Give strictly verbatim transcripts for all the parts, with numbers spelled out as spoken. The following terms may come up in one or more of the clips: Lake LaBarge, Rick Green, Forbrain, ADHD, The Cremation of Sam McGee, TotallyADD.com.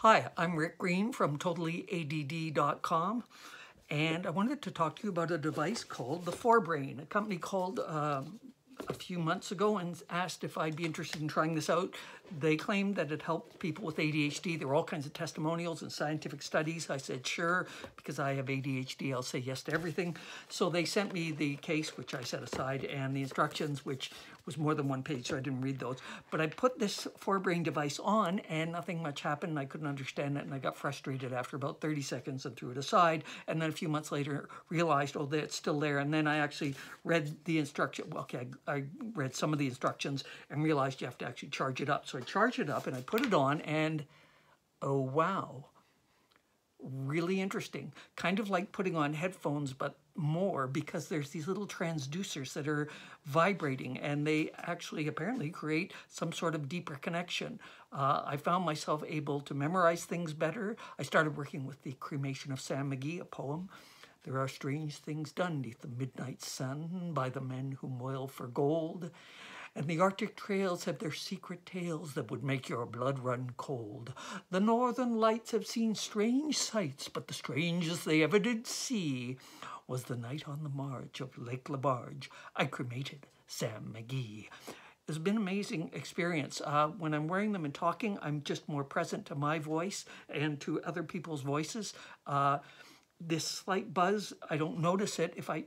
Hi, I'm Rick Green from Totally A D D dot com, and I wanted to talk to you about a device called the Forbrain. A company called um, a few months ago and asked if I'd be interested in trying this out. They claimed that it helped people with A D H D. There were all kinds of testimonials and scientific studies. I said, sure, because I have A D H D, I'll say yes to everything. So they sent me the case, which I set aside, and the instructions, which was more than one page, so I didn't read those. But I put this Forbrain device on, and nothing much happened. I couldn't understand it, and I got frustrated after about thirty seconds and threw it aside. And then a few months later, realized, oh, it's still there. And then I actually read the instruction. Well, okay, I, I read some of the instructions and realized you have to actually charge it up. So I charged it up, and I put it on, and oh, wow. Really interesting. Kind of like putting on headphones, but more, because there's these little transducers that are vibrating, and they actually apparently create some sort of deeper connection. Uh, I found myself able to memorize things better. I started working with The Cremation of Sam McGee, a poem. There are strange things done 'neath the midnight sun by the men who moil for gold. And the Arctic trails have their secret tales that would make your blood run cold. The northern lights have seen strange sights, but the strangest they ever did see was the night on the march of Lake LaBarge. I cremated Sam McGee. It's been an amazing experience. Uh, when I'm wearing them and talking, I'm just more present to my voice and to other people's voices. Uh, this slight buzz, I don't notice it. If I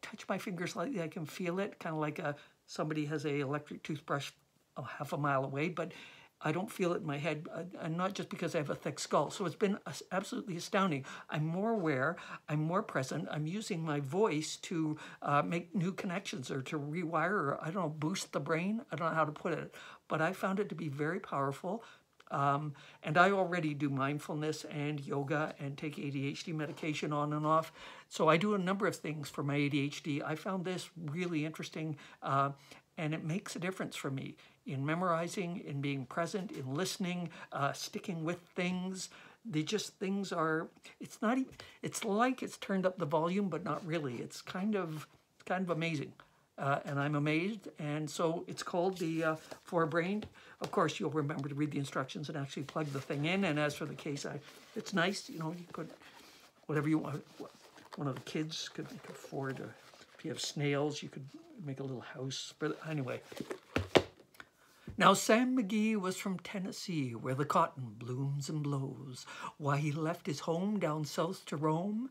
touch my finger slightly, I can feel it, kind of like a somebody has an electric toothbrush oh, half a mile away, but I don't feel it in my head, and not just because I have a thick skull. So it's been absolutely astounding. I'm more aware, I'm more present, I'm using my voice to uh, make new connections or to rewire, or I don't know, boost the brain. I don't know how to put it, but I found it to be very powerful. Um, and I already do mindfulness and yoga and take A D H D medication on and off. So I do a number of things for my A D H D. I found this really interesting, uh, and it makes a difference for me in memorizing, in being present, in listening, uh, sticking with things. They just, things are, it's not, even, it's like it's turned up the volume, but not really. It's kind of, it's kind of amazing. Uh, and I'm amazed, and so it's called the uh, Forbrain. Of course, you'll remember to read the instructions and actually plug the thing in, and as for the case, I, it's nice, you know, you could, whatever you want. One of the kids could afford, a, if you have snails, you could make a little house, but anyway. Now, Sam McGee was from Tennessee, where the cotton blooms and blows. Why he left his home down south to roam,